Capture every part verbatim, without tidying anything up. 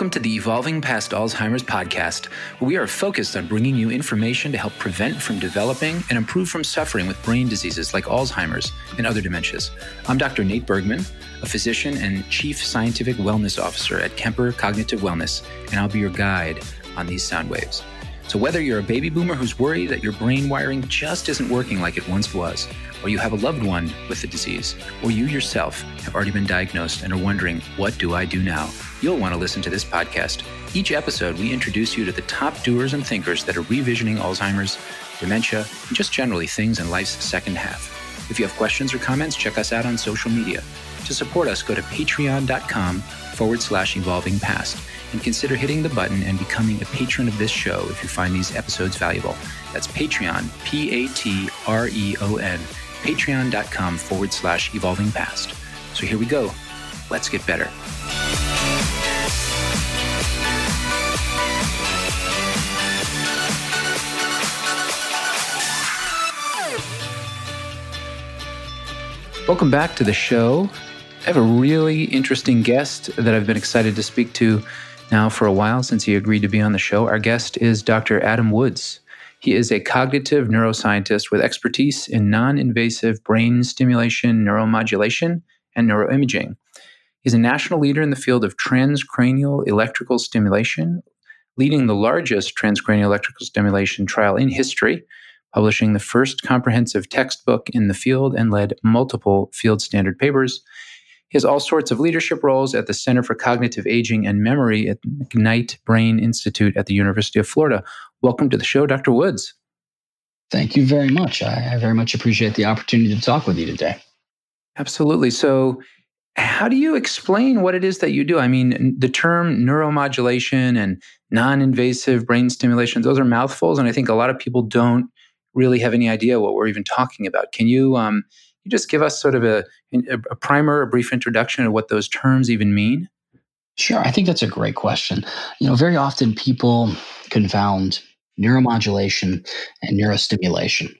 Welcome to the Evolving Past Alzheimer's podcast, where we are focused on bringing you information to help prevent from developing and improve from suffering with brain diseases like Alzheimer's and other dementias. I'm Doctor Nate Bergman, a physician and chief scientific wellness officer at Kemper Cognitive Wellness, and I'll be your guide on these sound waves. So whether you're a baby boomer who's worried that your brain wiring just isn't working like it once was, or you have a loved one with the disease, or you yourself have already been diagnosed and are wondering, what do I do now? You'll want to listen to this podcast. Each episode, we introduce you to the top doers and thinkers that are revisioning Alzheimer's, dementia, and just generally things in life's second half. If you have questions or comments, check us out on social media. To support us, go to patreon.com forward slash evolving past and consider hitting the button and becoming a patron of this show if you find these episodes valuable. That's Patreon, P A T R E O N, patreon.com forward slash evolving past. So here we go. Let's get better. Welcome back to the show. I have a really interesting guest that I've been excited to speak to now for a while since he agreed to be on the show. Our guest is Doctor Adam Woods. He is a cognitive neuroscientist with expertise in non-invasive brain stimulation, neuromodulation, and neuroimaging. He's a national leader in the field of transcranial electrical stimulation, leading the largest transcranial electrical stimulation trial in history, publishing the first comprehensive textbook in the field and led multiple field standard papers. He has all sorts of leadership roles at the Center for Cognitive Aging and Memory at McKnight Brain Institute at the University of Florida. Welcome to the show, Doctor Woods. Thank you very much. I, I very much appreciate the opportunity to talk with you today. Absolutely. So how do you explain what it is that you do? I mean, the term neuromodulation and non-invasive brain stimulation, those are mouthfuls, and I think a lot of people don't really have any idea what we're even talking about. Can you um, you just give us sort of a, a primer, a brief introduction of what those terms even mean? Sure. I think that's a great question. You know, very often people confound neuromodulation and neurostimulation.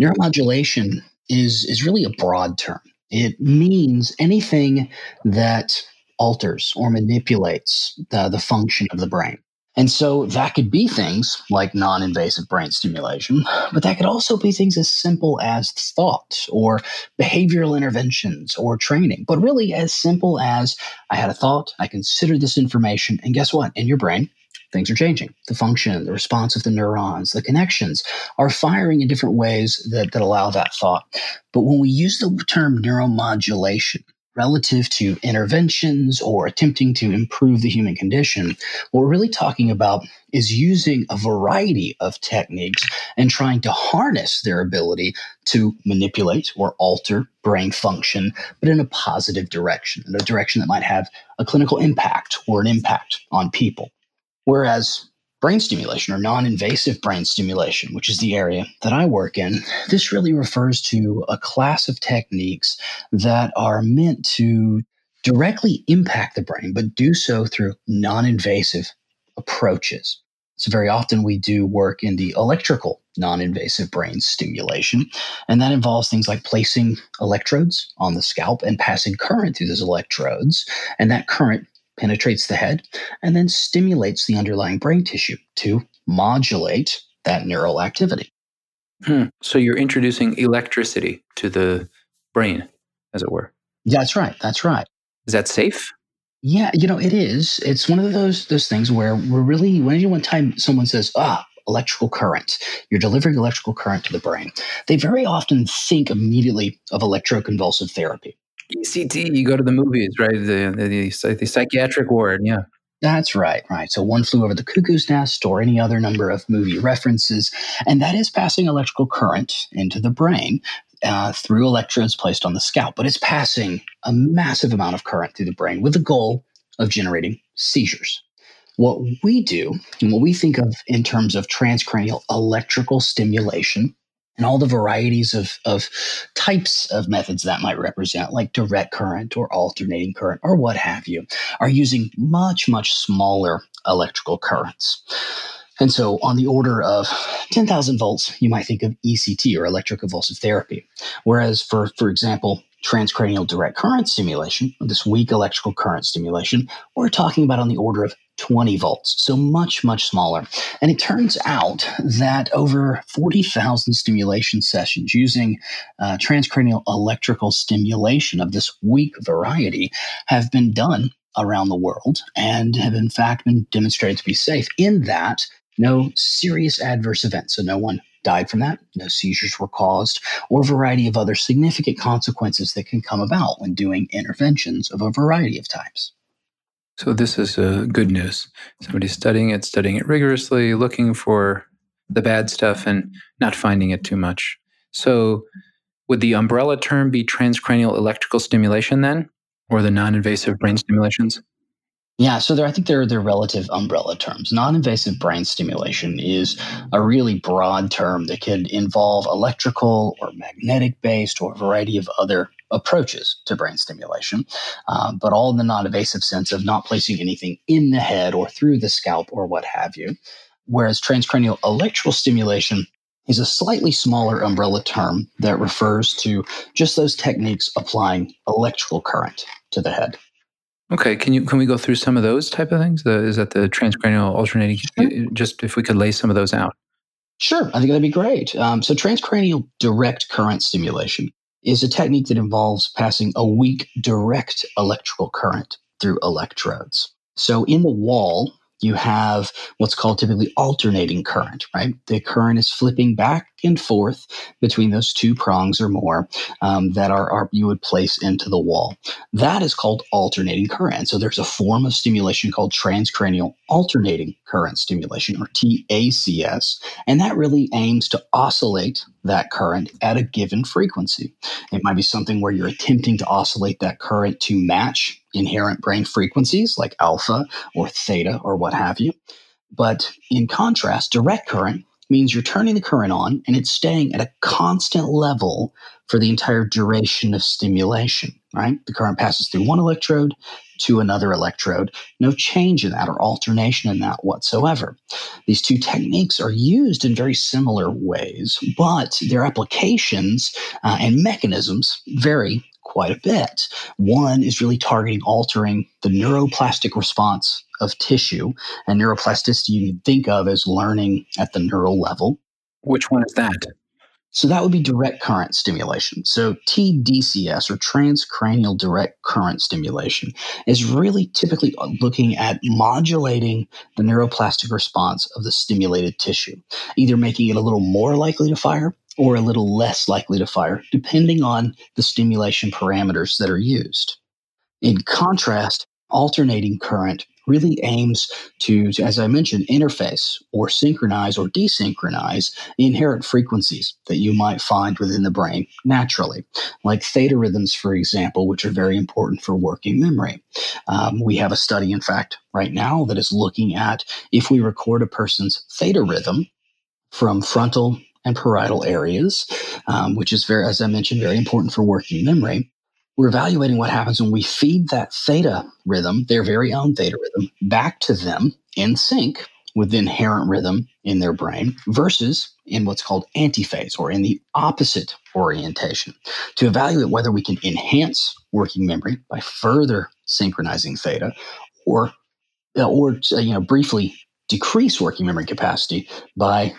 Neuromodulation is, is really a broad term. It means anything that alters or manipulates the, the function of the brain. And so that could be things like non-invasive brain stimulation, but that could also be things as simple as thought or behavioral interventions or training, but really as simple as I had a thought, I considered this information, and guess what? In your brain, things are changing. The function, the response of the neurons, the connections are firing in different ways that, that allow that thought. But when we use the term neuromodulation, relative to interventions or attempting to improve the human condition, what we're really talking about is using a variety of techniques and trying to harness their ability to manipulate or alter brain function, but in a positive direction, in a direction that might have a clinical impact or an impact on people. Whereas brain stimulation or non-invasive brain stimulation, which is the area that I work in, this really refers to a class of techniques that are meant to directly impact the brain, but do so through non-invasive approaches. So very often we do work in the electrical non-invasive brain stimulation, and that involves things like placing electrodes on the scalp and passing current through those electrodes, and that current penetrates the head, and then stimulates the underlying brain tissue to modulate that neural activity. Hmm. So you're introducing electricity to the brain, as it were. That's right. That's right. Is that safe? Yeah, you know, it is. It's one of those those things where we're really, when any one time someone says, ah, electrical current, you're delivering electrical current to the brain, they very often think immediately of electroconvulsive therapy. E C T, you go to the movies, right? The, the, the, the psychiatric ward, yeah. That's right, right. So One Flew Over the Cuckoo's Nest or any other number of movie references, and that is passing electrical current into the brain uh, through electrodes placed on the scalp, but it's passing a massive amount of current through the brain with the goal of generating seizures. What we do and what we think of in terms of transcranial electrical stimulation and all the varieties of, of types of methods that might represent, like direct current or alternating current or what have you, are using much, much smaller electrical currents. And so on the order of ten thousand volts, you might think of E C T or electroconvulsive therapy. Whereas for, for example, transcranial direct current stimulation, this weak electrical current stimulation, we're talking about on the order of twenty volts, so much, much smaller. And it turns out that over forty thousand stimulation sessions using uh, transcranial electrical stimulation of this weak variety have been done around the world and have in fact been demonstrated to be safe in that no serious adverse events, so no one died from that, no seizures were caused, or a variety of other significant consequences that can come about when doing interventions of a variety of types. So this is uh, good news. Somebody's studying it, studying it rigorously, looking for the bad stuff and not finding it too much. So would the umbrella term be transcranial electrical stimulation then, or the non-invasive brain stimulations? Yeah, so there, I think there are their relative umbrella terms. Non-invasive brain stimulation is a really broad term that could involve electrical or magnetic-based or a variety of other approaches to brain stimulation, uh, but all in the non-invasive sense of not placing anything in the head or through the scalp or what have you, whereas transcranial electrical stimulation is a slightly smaller umbrella term that refers to just those techniques applying electrical current to the head. Okay, can you can we go through some of those type of things? The, is that the transcranial alternating? Sure. Just if we could lay some of those out. Sure, I think that'd be great. Um, so transcranial direct current stimulation is a technique that involves passing a weak direct electrical current through electrodes. So in the wall, you have what's called typically alternating current, right? The current is flipping back and forth between those two prongs or more um, that are, are you would place into the wall. That is called alternating current. So there's a form of stimulation called transcranial alternating current stimulation, or T A C S, and that really aims to oscillate that current at a given frequency. It might be something where you're attempting to oscillate that current to match inherent brain frequencies like alpha or theta or what have you. But in contrast, direct current means you're turning the current on and it's staying at a constant level for the entire duration of stimulation, right? The current passes through one electrode to another electrode. No change in that or alternation in that whatsoever. These two techniques are used in very similar ways, but their applications uh, and mechanisms vary quite a bit. One is really targeting altering the neuroplastic response of tissue, and neuroplasticity you can think of as learning at the neural level. Which one is that? So that would be direct current stimulation. So T D C S, or transcranial direct current stimulation, is really typically looking at modulating the neuroplastic response of the stimulated tissue, either making it a little more likely to fire or a little less likely to fire, depending on the stimulation parameters that are used. In contrast, alternating current really aims to, as I mentioned, interface or synchronize or desynchronize inherent frequencies that you might find within the brain naturally, like theta rhythms, for example, which are very important for working memory. Um, we have a study, in fact, right now that is looking at if we record a person's theta rhythm from frontal and parietal areas, um, which is, very, as I mentioned, very important for working memory. We're evaluating what happens when we feed that theta rhythm, their very own theta rhythm, back to them in sync with the inherent rhythm in their brain versus in what's called antiphase, or in the opposite orientation, to evaluate whether we can enhance working memory by further synchronizing theta or, or you know, briefly decrease working memory capacity by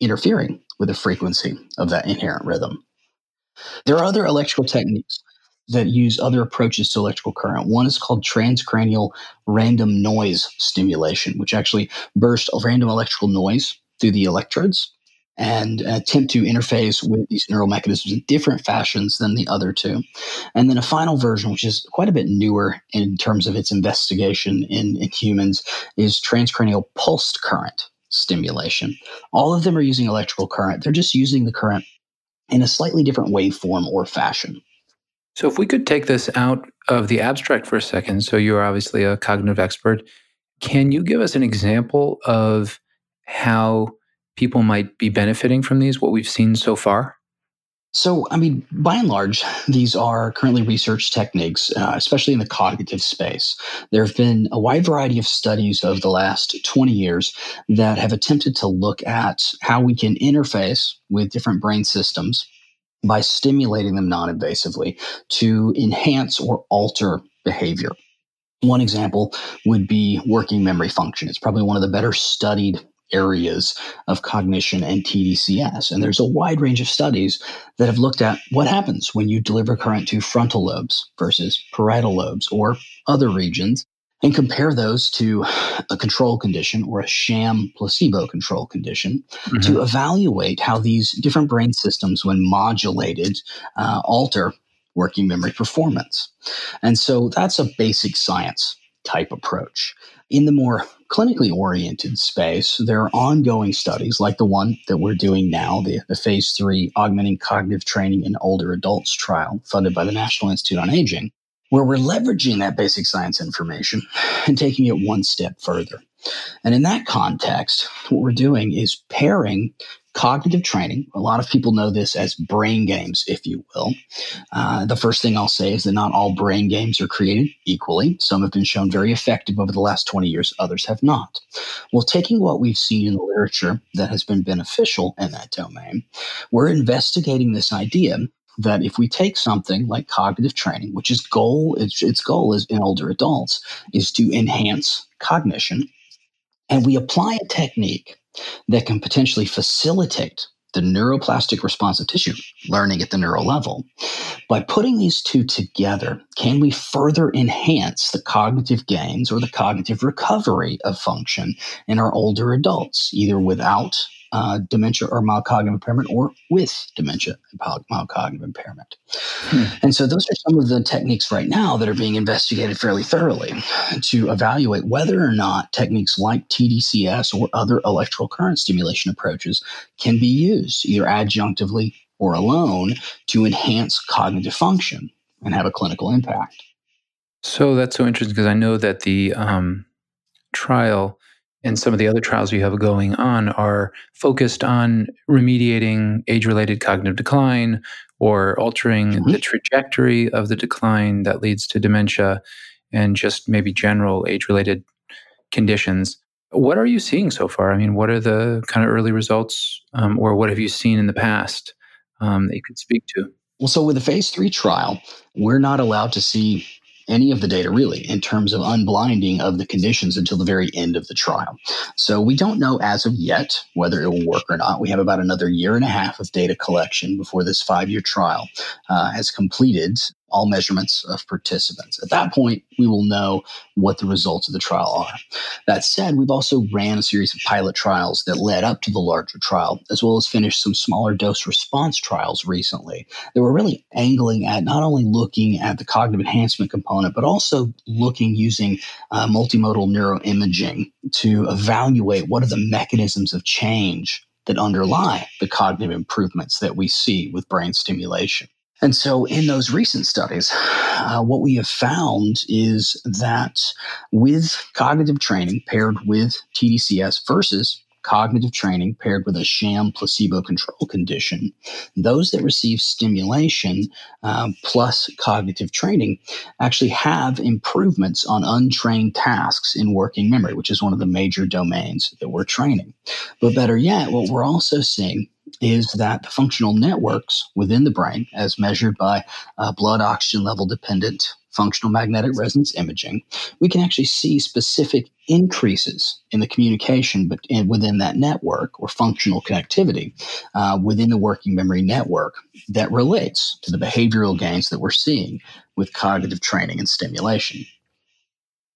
interfering with the frequency of that inherent rhythm. There are other electrical techniques that use other approaches to electrical current. One is called transcranial random noise stimulation, which actually bursts random electrical noise through the electrodes and attempt to interface with these neural mechanisms in different fashions than the other two. And then a final version, which is quite a bit newer in terms of its investigation in, in humans, is transcranial pulsed current stimulation. All of them are using electrical current. They're just using the current in a slightly different waveform or fashion. So if we could take this out of the abstract for a second, so you're obviously a cognitive expert, can you give us an example of how people might be benefiting from these, what we've seen so far? So, I mean, by and large, these are currently researched techniques, uh, especially in the cognitive space. There have been a wide variety of studies over the last twenty years that have attempted to look at how we can interface with different brain systems by stimulating them non-invasively to enhance or alter behavior. One example would be working memory function. It's probably one of the better studied areas of cognition and T D C S. And there's a wide range of studies that have looked at what happens when you deliver current to frontal lobes versus parietal lobes or other regions, and compare those to a control condition or a sham placebo control condition mm-hmm. to evaluate how these different brain systems, when modulated, uh, alter working memory performance. And so that's a basic science type approach. In the more clinically oriented space, there are ongoing studies like the one that we're doing now, the, the phase three Augmenting Cognitive Training in Older Adults trial funded by the National Institute on Aging, where we're leveraging that basic science information and taking it one step further. And in that context, what we're doing is pairing cognitive training. A lot of people know this as brain games, if you will. Uh, the first thing I'll say is that not all brain games are created equally. Some have been shown very effective over the last twenty years. Others have not. Well, taking what we've seen in the literature that has been beneficial in that domain, we're investigating this idea that if we take something like cognitive training, which is goal, its, its goal is in older adults, is to enhance cognition, and we apply a technique that can potentially facilitate the neuroplastic response of tissue learning at the neural level. By putting these two together, can we further enhance the cognitive gains or the cognitive recovery of function in our older adults, either without Uh, dementia or mild cognitive impairment, or with dementia and mild cognitive impairment. Hmm. And so those are some of the techniques right now that are being investigated fairly thoroughly to evaluate whether or not techniques like T D C S or other electrical current stimulation approaches can be used either adjunctively or alone to enhance cognitive function and have a clinical impact. So that's so interesting, because I know that the um, trial and some of the other trials you have going on are focused on remediating age-related cognitive decline or altering mm-hmm. the trajectory of the decline that leads to dementia and just maybe general age-related conditions. What are you seeing so far? I mean, what are the kind of early results um, or what have you seen in the past um, that you could speak to? Well, so with the phase three trial, we're not allowed to see any of the data really in terms of unblinding of the conditions until the very end of the trial. So we don't know as of yet whether it will work or not. We have about another year and a half of data collection before this five-year trial uh, has completed all measurements of participants. At that point, we will know what the results of the trial are. That said, we've also ran a series of pilot trials that led up to the larger trial, as well as finished some smaller dose response trials recently that were really angling at not only looking at the cognitive enhancement component, but also looking using uh, multimodal neuroimaging to evaluate what are the mechanisms of change that underlie the cognitive improvements that we see with brain stimulation. And so in those recent studies, uh, what we have found is that with cognitive training paired with T D C S versus cognitive training paired with a sham placebo control condition, those that receive stimulation um, plus cognitive training actually have improvements on untrained tasks in working memory, which is one of the major domains that we're training. But better yet, what we're also seeing is that the functional networks within the brain, as measured by uh, blood oxygen level dependent functional magnetic resonance imaging, we can actually see specific increases in the communication but in, within that network or functional connectivity uh, within the working memory network that relates to the behavioral gains that we're seeing with cognitive training and stimulation.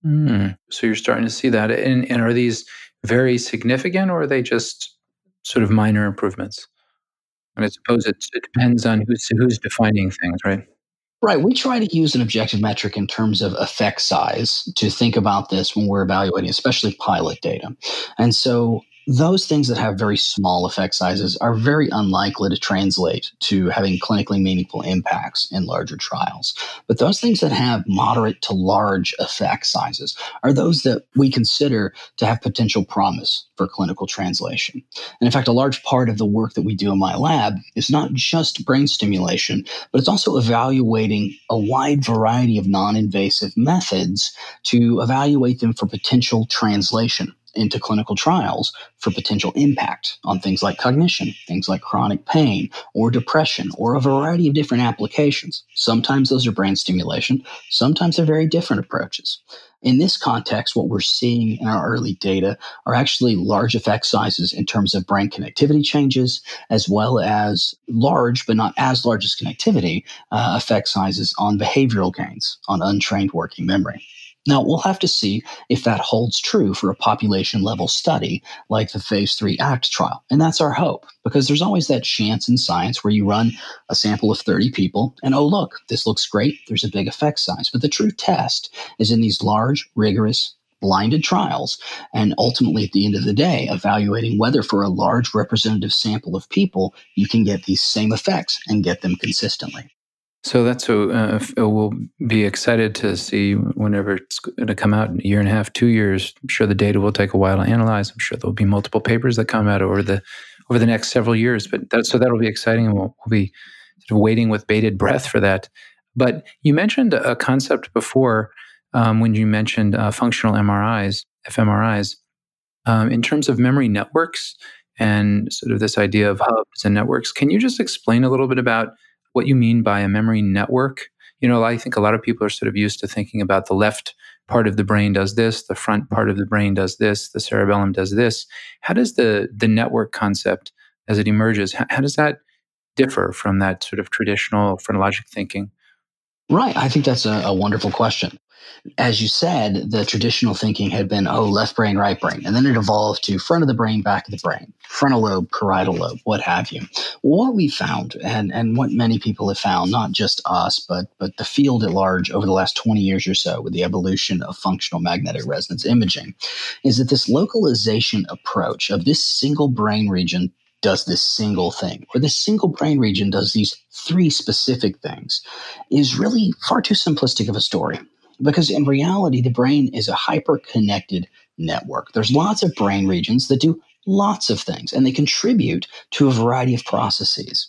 Mm, so you're starting to see that. And, and are these very significant, or are they just sort of minor improvements? And I suppose it, it depends on who's, who's defining things, right? Right. We try to use an objective metric in terms of effect size to think about this when we're evaluating, especially pilot data. And so those things that have very small effect sizes are very unlikely to translate to having clinically meaningful impacts in larger trials. But those things that have moderate to large effect sizes are those that we consider to have potential promise for clinical translation. And in fact, a large part of the work that we do in my lab is not just brain stimulation, but it's also evaluating a wide variety of non-invasive methods to evaluate them for potential translation into clinical trials for potential impact on things like cognition, things like chronic pain or depression, or a variety of different applications. Sometimes those are brain stimulation. Sometimes they're very different approaches. In this context, what we're seeing in our early data are actually large effect sizes in terms of brain connectivity changes, as well as large, but not as large as connectivity, uh, effect sizes on behavioral gains, on untrained working memory. Now, we'll have to see if that holds true for a population-level study like the phase three ACT trial. And that's our hope, because there's always that chance in science where you run a sample of thirty people and, oh, look, this looks great. There's a big effect size. But the true test is in these large, rigorous, blinded trials, and ultimately, at the end of the day, evaluating whether for a large representative sample of people, you can get these same effects and get them consistently. So that's uh, we'll be excited to see whenever it's going to come out in a year and a half, two years. I'm sure the data will take a while to analyze. I'm sure there'll be multiple papers that come out over the over the next several years. But that, so that'll be exciting, and we'll, we'll be sort of waiting with bated breath for that. But you mentioned a concept before um, when you mentioned uh, functional M R Is, fMRIs, um, in terms of memory networks and sort of this idea of hubs and networks. Can you just explain a little bit about what you mean by a memory network? You know, I think a lot of people are sort of used to thinking about the left part of the brain does this, the front part of the brain does this, the cerebellum does this. How does the the network concept, as it emerges, how, how does that differ from that sort of traditional phrenologic thinking? Right. I think that's a, a wonderful question. As you said, the traditional thinking had been, oh, left brain, right brain. And then it evolved to front of the brain, back of the brain, frontal lobe, parietal lobe, what have you. What we found, and, and what many people have found, not just us, but, but the field at large over the last twenty years or so with the evolution of functional magnetic resonance imaging, is that this localization approach of this single brain region does this single thing, or this single brain region does these three specific things, is really far too simplistic of a story. Because in reality, the brain is a hyper-connected network. There's lots of brain regions that do lots of things, and they contribute to a variety of processes.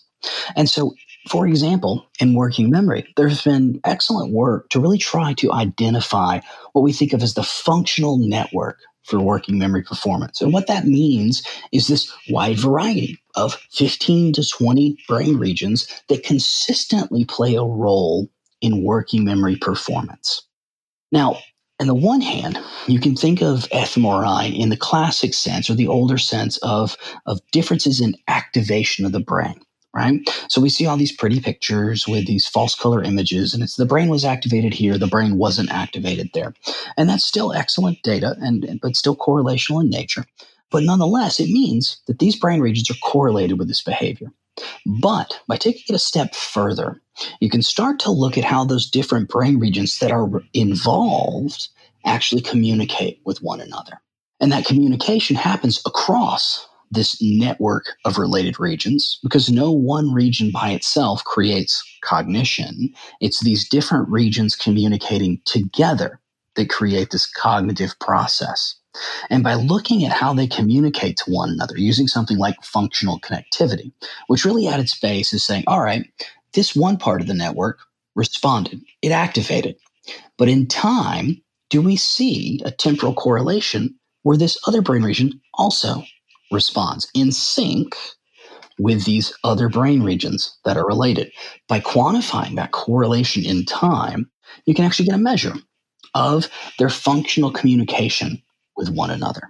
And so, for example, in working memory, there's been excellent work to really try to identify what we think of as the functional network for working memory performance. And what that means is this wide variety of fifteen to twenty brain regions that consistently play a role in working memory performance. Now, on the one hand, you can think of fMRI in the classic sense or the older sense of, of differences in activation of the brain, right? So we see all these pretty pictures with these false color images, and it's the brain was activated here, the brain wasn't activated there. And that's still excellent data, and but still correlational in nature. But nonetheless, it means that these brain regions are correlated with this behavior. But by taking it a step further, you can start to look at how those different brain regions that are involved actually communicate with one another. And that communication happens across this network of related regions, because no one region by itself creates cognition. It's these different regions communicating together that create this cognitive process. And by looking at how they communicate to one another using something like functional connectivity, which really at its base is saying, all right, this one part of the network responded, it activated. But in time, do we see a temporal correlation where this other brain region also responds in sync with these other brain regions that are related? By quantifying that correlation in time, you can actually get a measure of their functional communication with one another.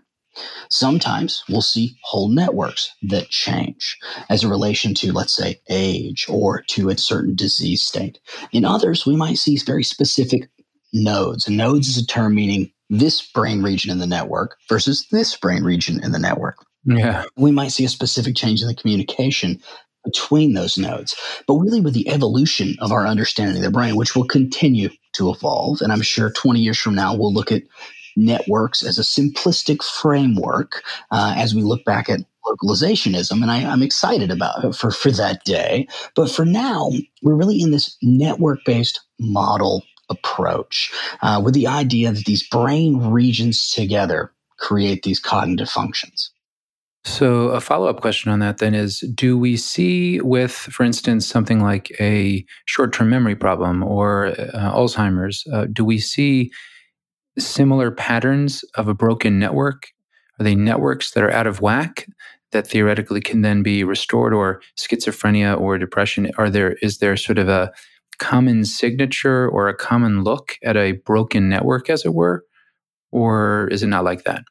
Sometimes we'll see whole networks that change as a relation to, let's say, age or to a certain disease state. In others, we might see very specific nodes. And nodes is a term meaning this brain region in the network versus this brain region in the network. Yeah. We might see a specific change in the communication between those nodes. But really with the evolution of our understanding of the brain, which will continue to evolve, and I'm sure twenty years from now, we'll look at networks as a simplistic framework uh, as we look back at localizationism, and I, I'm excited about it for, for that day. But for now, we're really in this network-based model approach uh, with the idea that these brain regions together create these cognitive functions. So a follow-up question on that then is, do we see with, for instance, something like a short-term memory problem or uh, Alzheimer's, uh, do we see similar patterns of a broken network, Are they networks that are out of whack that theoretically can then be restored, or schizophrenia or depression? Are there, is there sort of a common signature or a common look at a broken network, as it were? Or is it not like that?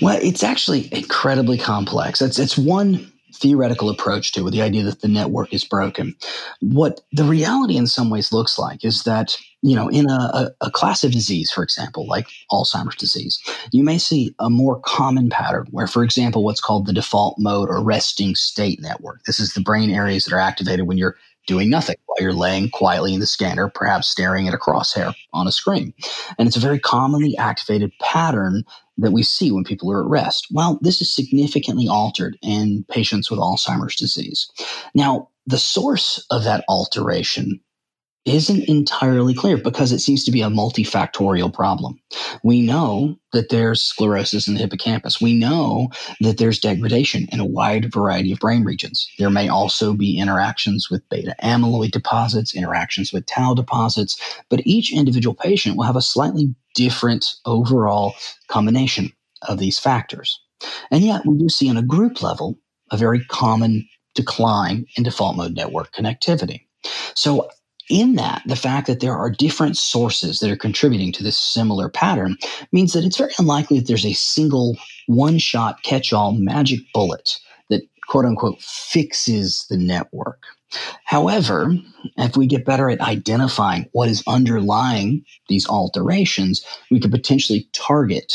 Well, it's actually incredibly complex. It's, it's one theoretical approach to it, the idea that the network is broken. What the reality in some ways looks like is that, you know, in a, a class of disease, for example, like Alzheimer's disease, you may see a more common pattern where, for example, what's called the default mode or resting state network. This is the brain areas that are activated when you're doing nothing, while you're laying quietly in the scanner, perhaps staring at a crosshair on a screen. And it's a very commonly activated pattern that we see when people are at rest. Well, this is significantly altered in patients with Alzheimer's disease. Now, the source of that alteration isn't entirely clear because it seems to be a multifactorial problem. We know that there's sclerosis in the hippocampus. We know that there's degradation in a wide variety of brain regions. There may also be interactions with beta amyloid deposits, interactions with tau deposits, but each individual patient will have a slightly different overall combination of these factors. And yet we do see on a group level a very common decline in default mode network connectivity. So in that, the fact that there are different sources that are contributing to this similar pattern means that it's very unlikely that there's a single one-shot catch-all magic bullet that, quote-unquote, fixes the network. However, if we get better at identifying what is underlying these alterations, we could potentially target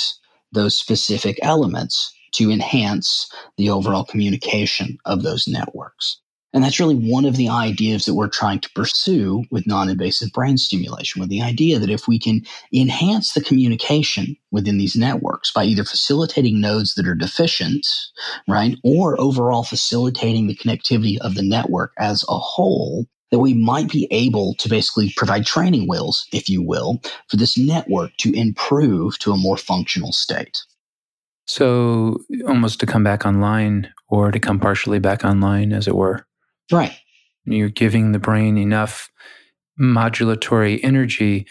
those specific elements to enhance the overall communication of those networks. And that's really one of the ideas that we're trying to pursue with non-invasive brain stimulation, with the idea that if we can enhance the communication within these networks by either facilitating nodes that are deficient, right, or overall facilitating the connectivity of the network as a whole, that we might be able to basically provide training wheels, if you will, for this network to improve to a more functional state. So almost to come back online, or to come partially back online, as it were. Right. You're giving the brain enough modulatory energy.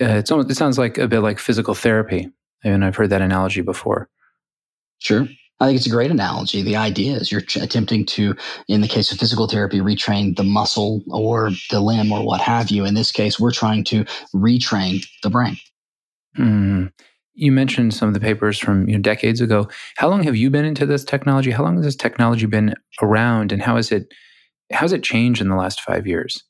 Uh, it's almost, it sounds like a bit like physical therapy. And I've heard that analogy before. Sure. I think it's a great analogy. The idea is you're ch- attempting to, in the case of physical therapy, retrain the muscle or the limb or what have you. In this case, we're trying to retrain the brain. Mm. You mentioned some of the papers from you know, decades ago. How long have you been into this technology? How long has this technology been around, and how is it? How's it changed in the last five years?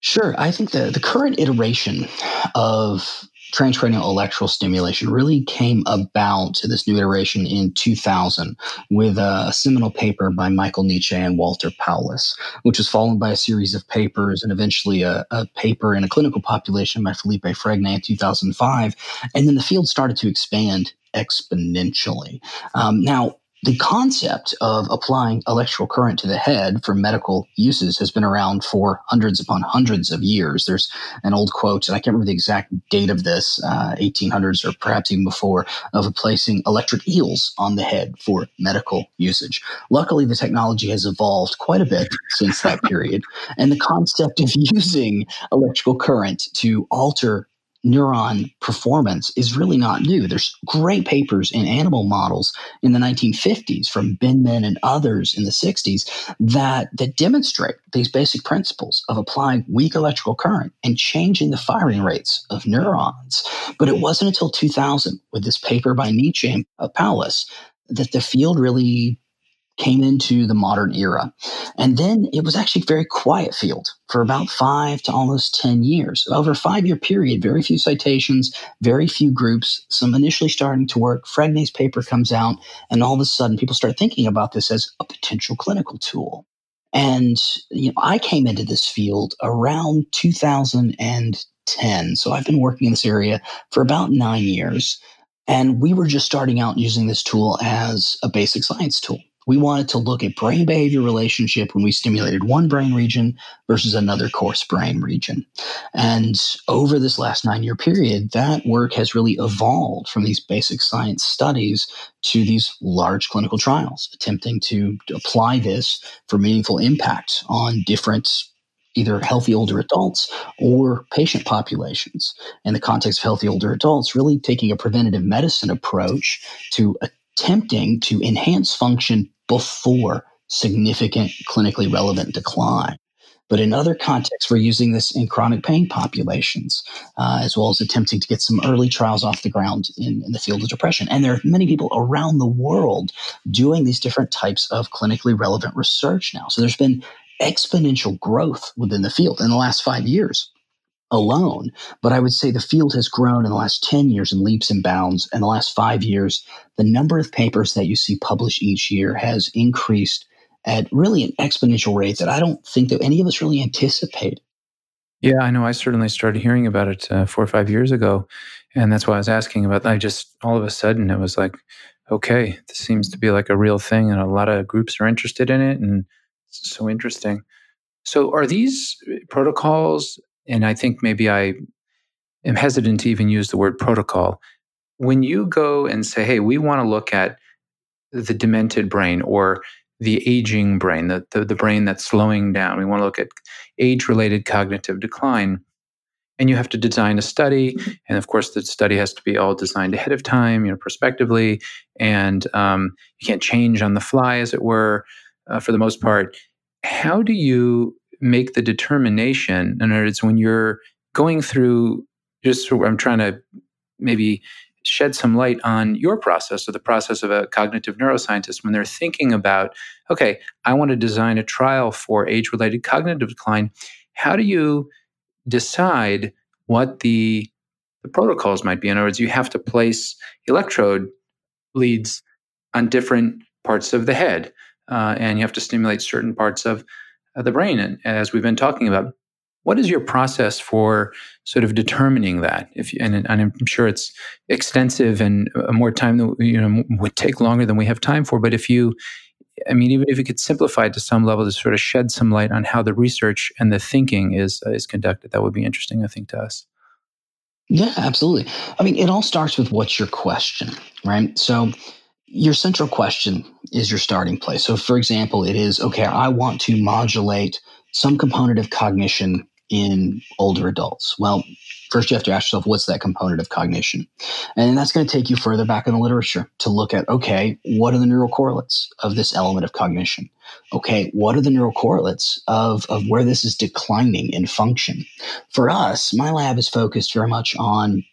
Sure. I think the, the current iteration of transcranial electrical stimulation really came about to this new iteration in two thousand with a seminal paper by Michael Nitsche and Walter Paulus, which was followed by a series of papers and eventually a, a paper in a clinical population by Felipe Fregni in two thousand five. And then the field started to expand exponentially. Um, now, the concept of applying electrical current to the head for medical uses has been around for hundreds upon hundreds of years. There's an old quote, and I can't remember the exact date of this, uh, eighteen hundreds or perhaps even before, of placing electric eels on the head for medical usage. Luckily, the technology has evolved quite a bit since that period, and the concept of using electrical current to alter neuron performance is really not new. There's great papers in animal models in the nineteen fifties from Ben Men and others in the sixties that, that demonstrate these basic principles of applying weak electrical current and changing the firing rates of neurons. But it wasn't until two thousand with this paper by Nitsche and uh, Paulus that the field really came into the modern era. And then it was actually a very quiet field for about five to almost ten years. Over a five-year period, very few citations, very few groups, some initially starting to work. Fregni's paper comes out, and all of a sudden people start thinking about this as a potential clinical tool. And you know, I came into this field around two thousand ten. So I've been working in this area for about nine years. And we were just starting out using this tool as a basic science tool. We wanted to look at brain behavior relationship when we stimulated one brain region versus another coarse brain region. And over this last nine-year period, that work has really evolved from these basic science studies to these large clinical trials, attempting to apply this for meaningful impact on different either healthy older adults or patient populations. In the context of healthy older adults, really taking a preventative medicine approach to attempting to enhance function before significant clinically relevant decline. But in other contexts, we're using this in chronic pain populations, uh, as well as attempting to get some early trials off the ground in, in the field of depression. And there are many people around the world doing these different types of clinically relevant research now. So there's been exponential growth within the field in the last five years alone. But I would say the field has grown in the last ten years in leaps and bounds. In the last five years, the number of papers that you see published each year has increased at really an exponential rate that I don't think that any of us really anticipate. Yeah, I know. I certainly started hearing about it uh, four or five years ago. And that's why I was asking about that. I just, all of a sudden, it was like, okay, this seems to be like a real thing. And a lot of groups are interested in it. And it's so interesting. So are these protocols, and I think maybe I am hesitant to even use the word protocol, when you go and say, hey, we want to look at the demented brain or the aging brain, the, the, the brain that's slowing down. We want to look at age-related cognitive decline. And you have to design a study. And of course, the study has to be all designed ahead of time, you know, prospectively. And um, you can't change on the fly, as it were, uh, for the most part. How do you make the determination? In other words, when you're going through, just I'm trying to maybe shed some light on your process or the process of a cognitive neuroscientist when they're thinking about, okay, I want to design a trial for age-related cognitive decline. How do you decide what the, the protocols might be? In other words, you have to place electrode leads on different parts of the head, uh, and you have to stimulate certain parts of uh, the brain, and, as we've been talking about. What is your process for sort of determining that? If you, and, and I'm sure it's extensive and more time than, you know, would take longer than we have time for. But if you, I mean, even if you could simplify it to some level to sort of shed some light on how the research and the thinking is uh, is conducted, that would be interesting, I think, to us. Yeah, absolutely. I mean, it all starts with what's your question, right? So your central question is your starting place. So, for example, it is, okay, I want to modulate some component of cognition in older adults. Well, first you have to ask yourself, what's that component of cognition? And that's going to take you further back in the literature to look at, okay, what are the neural correlates of this element of cognition? Okay, what are the neural correlates of, of where this is declining in function? For us, my lab is focused very much on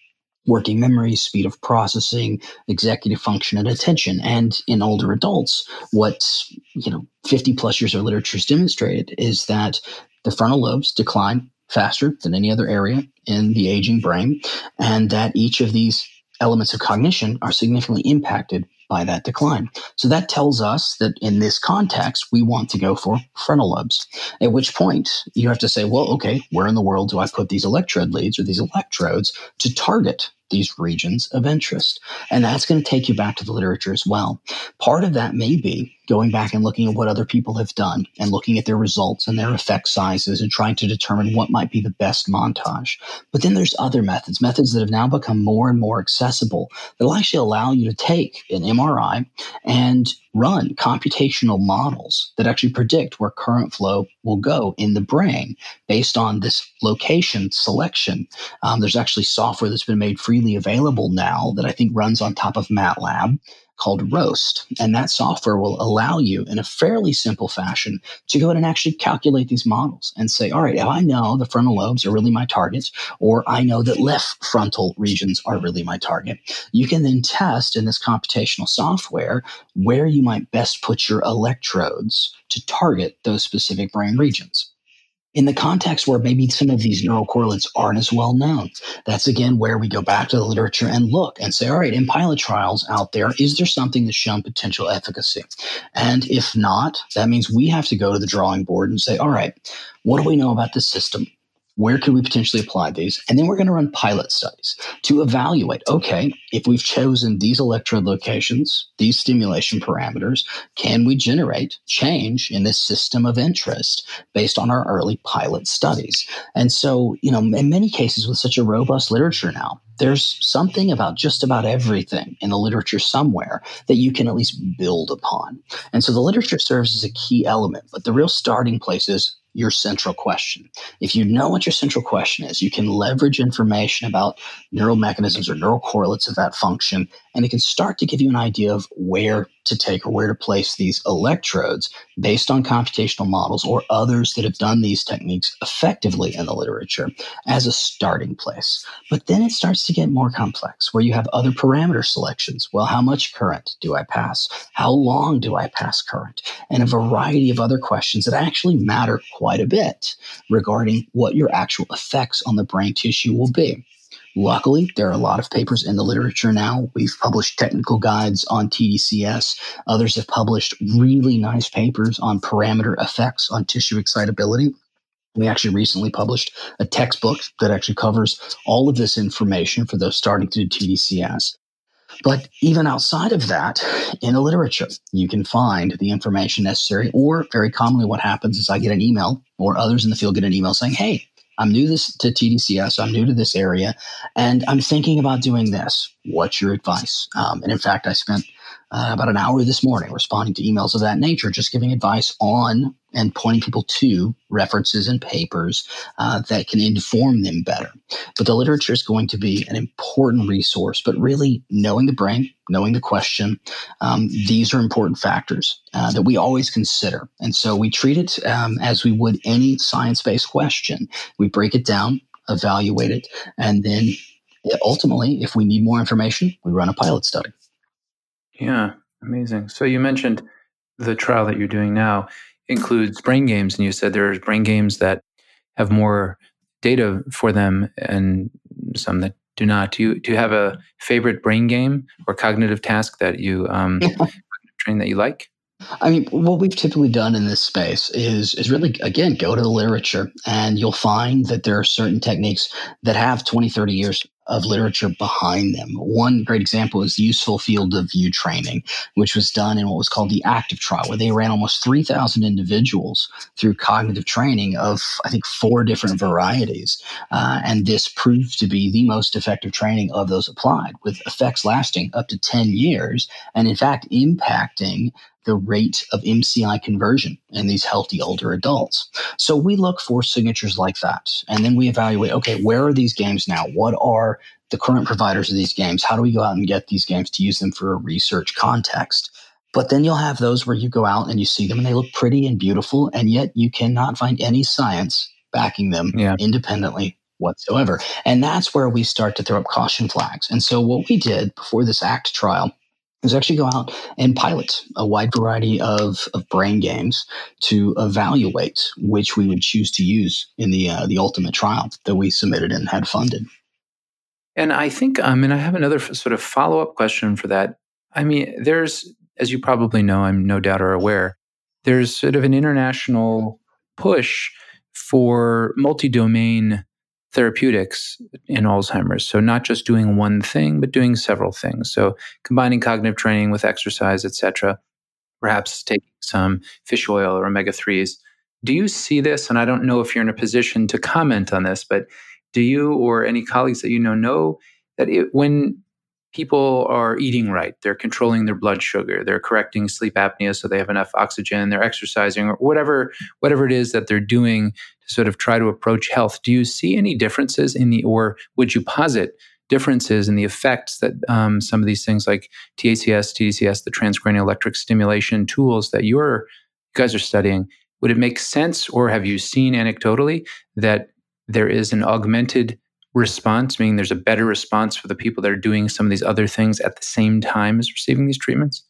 working memory, speed of processing, executive function, and attention. And in older adults, what, you know, fifty plus years of literature has demonstrated is that the frontal lobes decline faster than any other area in the aging brain, and that each of these elements of cognition are significantly impacted by that decline. So that tells us that in this context, we want to go for frontal lobes, at which point you have to say, well, okay, where in the world do I put these electrode leads or these electrodes to target these regions of interest? And that's going to take you back to the literature as well. Part of that may be going back and looking at what other people have done and looking at their results and their effect sizes and trying to determine what might be the best montage. But then there's other methods, methods that have now become more and more accessible that'll actually allow you to take an M R I and run computational models that actually predict where current flow will go in the brain based on this location selection. Um, there's actually software that's been made freely available now that I think runs on top of MATLAB called Roast. And that software will allow you in a fairly simple fashion to go in and actually calculate these models and say, all right, if I know the frontal lobes are really my targets, or I know that left frontal regions are really my target, you can then test in this computational software where you might best put your electrodes to target those specific brain regions. In the context where maybe some of these neural correlates aren't as well known, that's again where we go back to the literature and look and say, all right, in pilot trials out there, is there something that's shown potential efficacy? And if not, that means we have to go to the drawing board and say, all right, what do we know about this system? Where could we potentially apply these? And then we're going to run pilot studies to evaluate, okay, if we've chosen these electrode locations, these stimulation parameters, can we generate change in this system of interest based on our early pilot studies? And so, you know, in many cases with such a robust literature now, there's something about just about everything in the literature somewhere that you can at least build upon. And so the literature serves as a key element, but the real starting place is your central question. If you know what your central question is, you can leverage information about neural mechanisms or neural correlates of that function, and it can start to give you an idea of where to take or where to place these electrodes based on computational models or others that have done these techniques effectively in the literature as a starting place. But then it starts to get more complex, where you have other parameter selections. Well, how much current do I pass? How long do I pass current? And a variety of other questions that actually matter quite a bit regarding what your actual effects on the brain tissue will be. Luckily, there are a lot of papers in the literature now. We've published technical guides on T D C S. Others have published really nice papers on parameter effects on tissue excitability. We actually recently published a textbook that actually covers all of this information for those starting to do T D C S. But even outside of that, in the literature, you can find the information necessary, or very commonly what happens is I get an email, or others in the field get an email saying, hey, I'm new this to T D C S, I'm new to this area, and I'm thinking about doing this. What's your advice? Um, and in fact, I spent uh, about an hour this morning responding to emails of that nature, just giving advice on and pointing people to references and papers uh, that can inform them better. But the literature is going to be an important resource, but really knowing the brain, knowing the question, um, these are important factors uh, that we always consider. And so we treat it um, as we would any science-based question. We break it down, evaluate it, and then ultimately, if we need more information, we run a pilot study. Yeah, amazing. So you mentioned the trial that you're doing now includes brain games, and you said there's brain games that have more data for them and some that do not. Do you do you have a favorite brain game or cognitive task that you um, train that you like? I mean, what we've typically done in this space is is really, again, go to the literature, and you'll find that there are certain techniques that have twenty, thirty years of literature behind them. One great example is the useful field of view training, which was done in what was called the ACTIVE trial, where they ran almost three thousand individuals through cognitive training of, I think, four different varieties. Uh, and this proved to be the most effective training of those applied, with effects lasting up to ten years, and in fact, impacting the rate of M C I conversion in these healthy older adults. So we look for signatures like that, and then we evaluate, okay, where are these games now? What are the current providers of these games? How do we go out and get these games to use them for a research context? But then you'll have those where you go out and you see them and they look pretty and beautiful, and yet you cannot find any science backing them yeah. independently whatsoever. And that's where we start to throw up caution flags. And so what we did before this ACT trial is actually go out and pilot a wide variety of, of brain games to evaluate which we would choose to use in the uh, the ultimate trial that we submitted and had funded. And I think, I mean, I have another sort of follow-up question for that. I mean, there's, as you probably know, I'm no doubt are aware, there's sort of an international push for multi-domain therapeutics in Alzheimer's. So not just doing one thing, but doing several things. So combining cognitive training with exercise, et cetera, perhaps taking some fish oil or omega threes. Do you see this? And I don't know if you're in a position to comment on this, but do you or any colleagues that you know know that it, when people are eating right, they're controlling their blood sugar, they're correcting sleep apnea so they have enough oxygen, they're exercising, or whatever, whatever it is that they're doing to sort of try to approach health. Do you see any differences in the, or would you posit differences in the effects that um, some of these things like T A C S, T D C S, the transcranial electric stimulation tools that you're, you guys are studying? Would it make sense, or have you seen anecdotally that there is an augmented response, meaning there's a better response for the people that are doing some of these other things at the same time as receiving these treatments?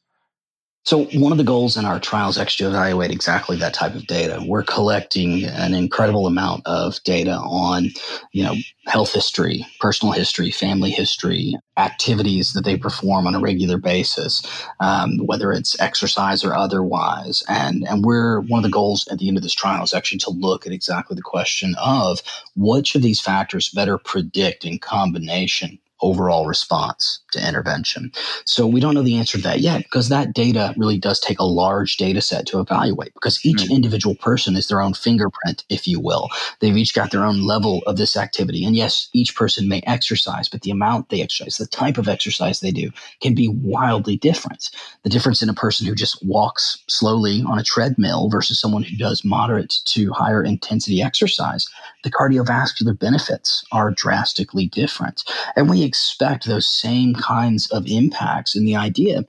So one of the goals in our trials is actually to evaluate exactly that type of data. We're collecting an incredible amount of data on, you know, health history, personal history, family history, activities that they perform on a regular basis, um, whether it's exercise or otherwise. And, and we're, one of the goals at the end of this trial is actually to look at exactly the question of, what should these factors better predict in combination overall response to intervention. So we don't know the answer to that yet, because that data really does take a large data set to evaluate, because each mm-hmm. individual person is their own fingerprint, if you will. They've each got their own level of this activity. And yes, each person may exercise, but the amount they exercise, the type of exercise they do can be wildly different. The difference in a person who just walks slowly on a treadmill versus someone who does moderate to higher intensity exercise, the cardiovascular benefits are drastically different. And we expect those same kinds of impacts in the idea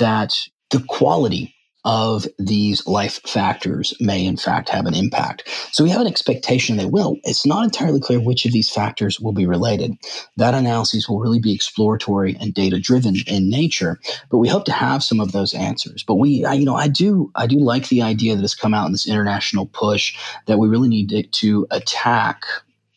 that the quality of these life factors may in fact have an impact. So we have an expectation they will. It's not entirely clear which of these factors will be related. That analysis will really be exploratory and data-driven in nature, but we hope to have some of those answers. But we, I, you know, I do, I do like the idea that has come out in this international push that we really need to, to attack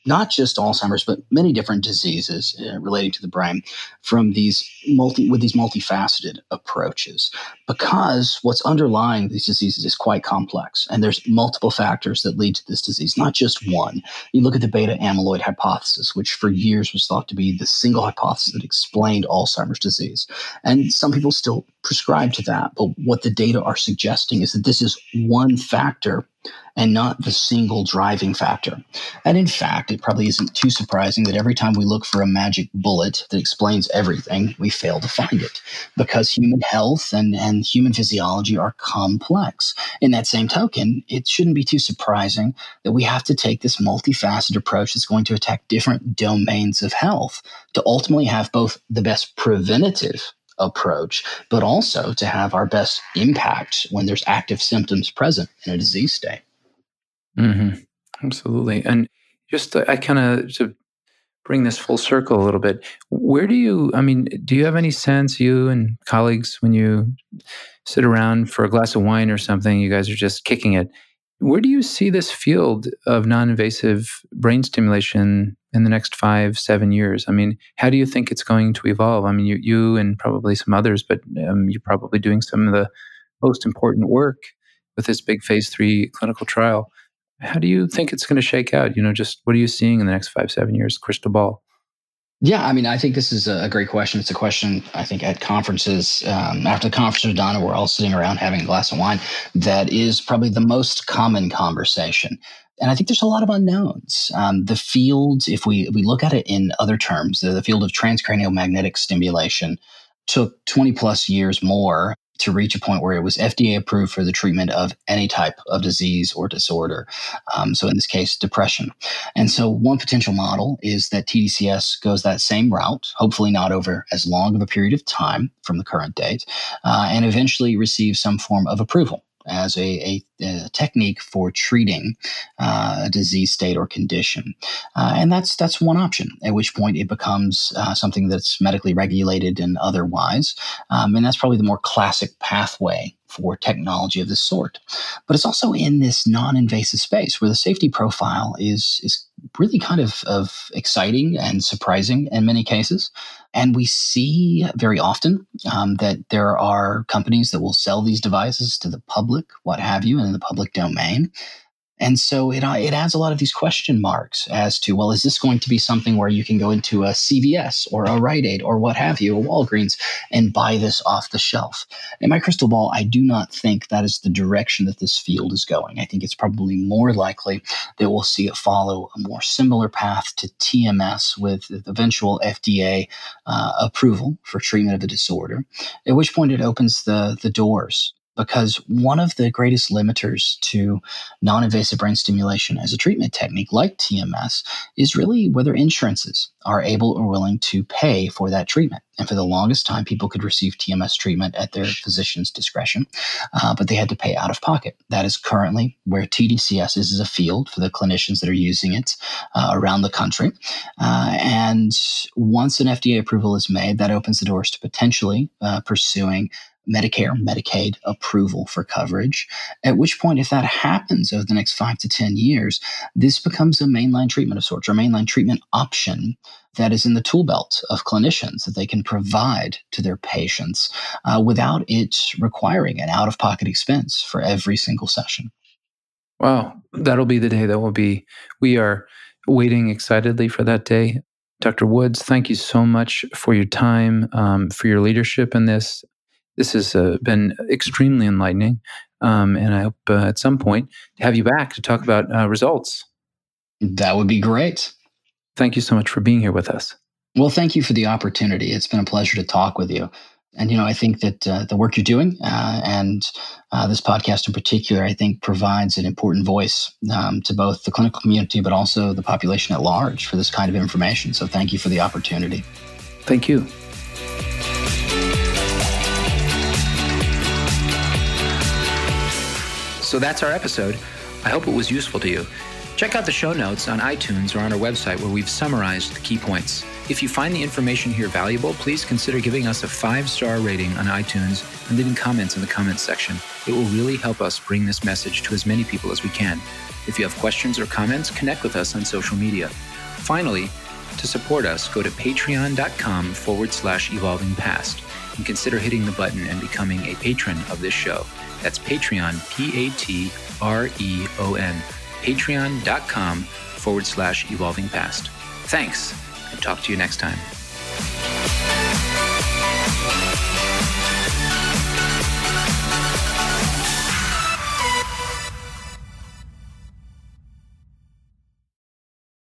not just Alzheimer's, but many different diseases uh, relating to the brain from these multi with these multifaceted approaches, because what's underlying these diseases is quite complex, and there's multiple factors that lead to this disease, not just one. You look at the beta amyloid hypothesis, which for years was thought to be the single hypothesis that explained Alzheimer's disease, and some people still prescribe to that. But what the data are suggesting is that this is one factor and not the single driving factor. And in fact, it probably isn't too surprising that every time we look for a magic bullet that explains everything, we fail to find it, because human health and, and human physiology are complex. In that same token, it shouldn't be too surprising that we have to take this multifaceted approach that's going to attack different domains of health to ultimately have both the best preventative approach, but also to have our best impact when there's active symptoms present in a disease state. Mm-hmm. Absolutely. And just uh, I kind of to bring this full circle a little bit, where do you, I mean, do you have any sense, you and colleagues, when you sit around for a glass of wine or something, you guys are just kicking it, where do you see this field of non-invasive brain stimulation in the next five, seven years? I mean, how do you think it's going to evolve? I mean, you, you and probably some others, but um, you're probably doing some of the most important work with this big phase three clinical trial. How do you think it's going to shake out? You know, just what are you seeing in the next five, seven years? Crystal ball. Yeah, I mean, I think this is a great question. It's a question, I think, at conferences, um, after the conference with Donna, we're all sitting around having a glass of wine. That is probably the most common conversation. And I think there's a lot of unknowns. Um, the field, if we, if we look at it in other terms, the, the field of transcranial magnetic stimulation took twenty plus years more to reach a point where it was F D A approved for the treatment of any type of disease or disorder. Um, so in this case, depression. And so one potential model is that T D C S goes that same route, hopefully not over as long of a period of time from the current date, uh, and eventually receives some form of approval as a, a, a technique for treating uh, a disease state or condition. Uh, and that's that's one option, at which point it becomes uh, something that's medically regulated and otherwise. Um, and that's probably the more classic pathway for technology of this sort. But it's also in this non-invasive space where the safety profile is is really kind of, of exciting and surprising in many cases. And we see very often um, that there are companies that will sell these devices to the public, what have you, and in the public domain. And so it it adds a lot of these question marks as to, well, is this going to be something where you can go into a C V S or a Rite Aid or what have you, a Walgreens, and buy this off the shelf? In my crystal ball, I do not think that is the direction that this field is going. I think it's probably more likely that we'll see it follow a more similar path to T M S with eventual F D A uh, approval for treatment of a disorder, at which point it opens the the doors. Because one of the greatest limiters to non-invasive brain stimulation as a treatment technique like T M S is really whether insurances are able or willing to pay for that treatment. And for the longest time, people could receive T M S treatment at their physician's discretion, uh, but they had to pay out of pocket. That is currently where T D C S is as a field for the clinicians that are using it uh, around the country. Uh, and once an F D A approval is made, that opens the doors to potentially uh, pursuing Medicare, Medicaid approval for coverage, at which point, if that happens over the next five to ten years, this becomes a mainline treatment of sorts, or mainline treatment option that is in the tool belt of clinicians that they can provide to their patients uh, without it requiring an out-of-pocket expense for every single session. Wow. That'll be the day that will be, we are waiting excitedly for that day. Doctor Woods, thank you so much for your time, um, for your leadership in this. This has uh, been extremely enlightening, um, and I hope uh, at some point to have you back to talk about uh, results. That would be great. Thank you so much for being here with us. Well, thank you for the opportunity. It's been a pleasure to talk with you. And, you know, I think that uh, the work you're doing uh, and uh, this podcast in particular, I think provides an important voice um, to both the clinical community, but also the population at large for this kind of information. So thank you for the opportunity. Thank you. So that's our episode. I hope it was useful to you. Check out the show notes on iTunes or on our website where we've summarized the key points. If you find the information here valuable, please consider giving us a five-star rating on iTunes and leaving comments in the comments section. It will really help us bring this message to as many people as we can. If you have questions or comments, connect with us on social media. Finally, to support us, go to patreon.com forward slash evolving past and consider hitting the button and becoming a patron of this show. That's Patreon, P A T R E O N, patreon.com forward slash evolving past. Thanks. Talk to you next time.